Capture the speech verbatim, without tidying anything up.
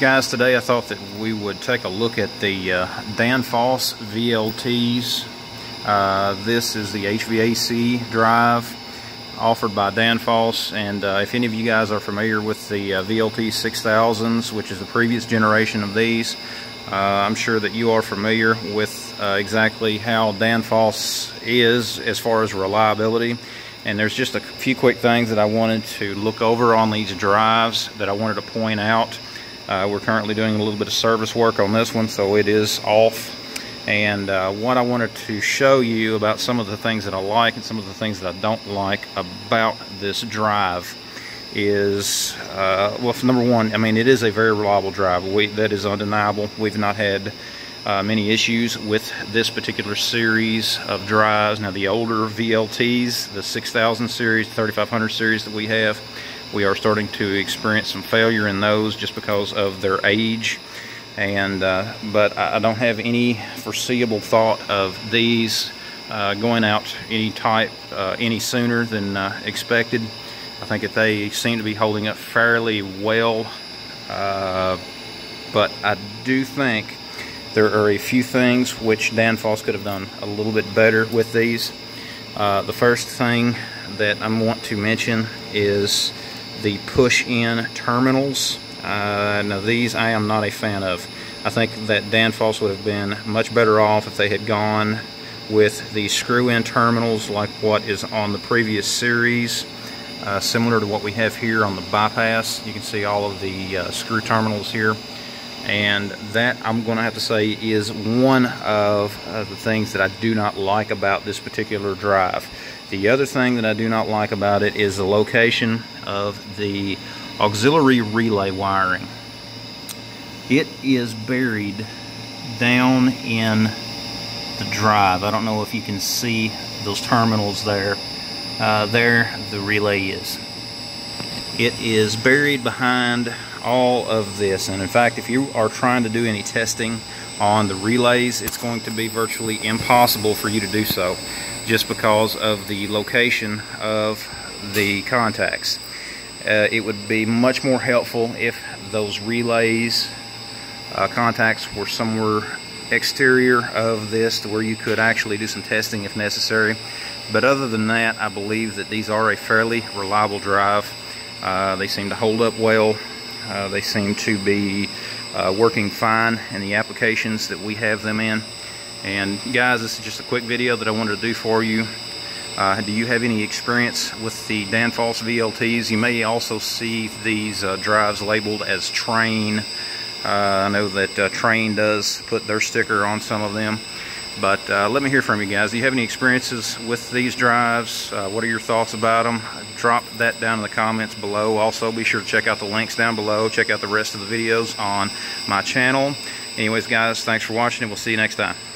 Guys, today I thought that we would take a look at the uh, Danfoss V L Ts. Uh, this is the H V A C drive offered by Danfoss, and uh, if any of you guys are familiar with the uh, V L T six thousands, which is the previous generation of these, uh, I'm sure that you are familiar with uh, exactly how Danfoss is as far as reliability. And there's just a few quick things that I wanted to look over on these drives that I wanted to point out. Uh, we're currently doing a little bit of service work on this one, so it is off. And uh, what I wanted to show you about some of the things that I like and some of the things that I don't like about this drive is, uh, well, number one, I mean, it is a very reliable drive. We, that is undeniable. We've not had Uh, many issues with this particular series of drives. Now, the older V L Ts, the six thousand series, thirty-five hundred series that we have, we are starting to experience some failure in those just because of their age. And uh, but I don't have any foreseeable thought of these uh, going out any type uh, any sooner than uh, expected. I think that they seem to be holding up fairly well, uh, but I do think there are a few things which Danfoss could have done a little bit better with these. Uh, the first thing that I want to mention is the push-in terminals. Uh, now, these I am not a fan of. I think that Danfoss would have been much better off if they had gone with the screw-in terminals like what is on the previous series, uh, similar to what we have here on the bypass. You can see all of the uh, screw terminals here. And that, I'm going to have to say, is one of uh, the things that I do not like about this particular drive. The other thing that I do not like about it is the location of the auxiliary relay wiring. It is buried down in the drive. I don't know if you can see those terminals there. Uh, there the relay is. It is buried behind all of this, and in fact, if you are trying to do any testing on the relays, it's going to be virtually impossible for you to do so just because of the location of the contacts. Uh, it would be much more helpful if those relays uh, contacts were somewhere exterior of this to where you could actually do some testing if necessary. But other than that, I believe that these are a fairly reliable drive. Uh, they seem to hold up well. Uh, they seem to be uh, working fine in the applications that we have them in. And guys, this is just a quick video that I wanted to do for you. Uh, do you have any experience with the Danfoss V L Ts? You may also see these uh, drives labeled as Train. Uh, I know that uh, Train does put their sticker on some of them. But uh, let me hear from you guys. Do you have any experiences with these drives? Uh, what are your thoughts about them? Drop that down in the comments below. Also, be sure to check out the links down below. Check out the rest of the videos on my channel. Anyways, guys, thanks for watching, and we'll see you next time.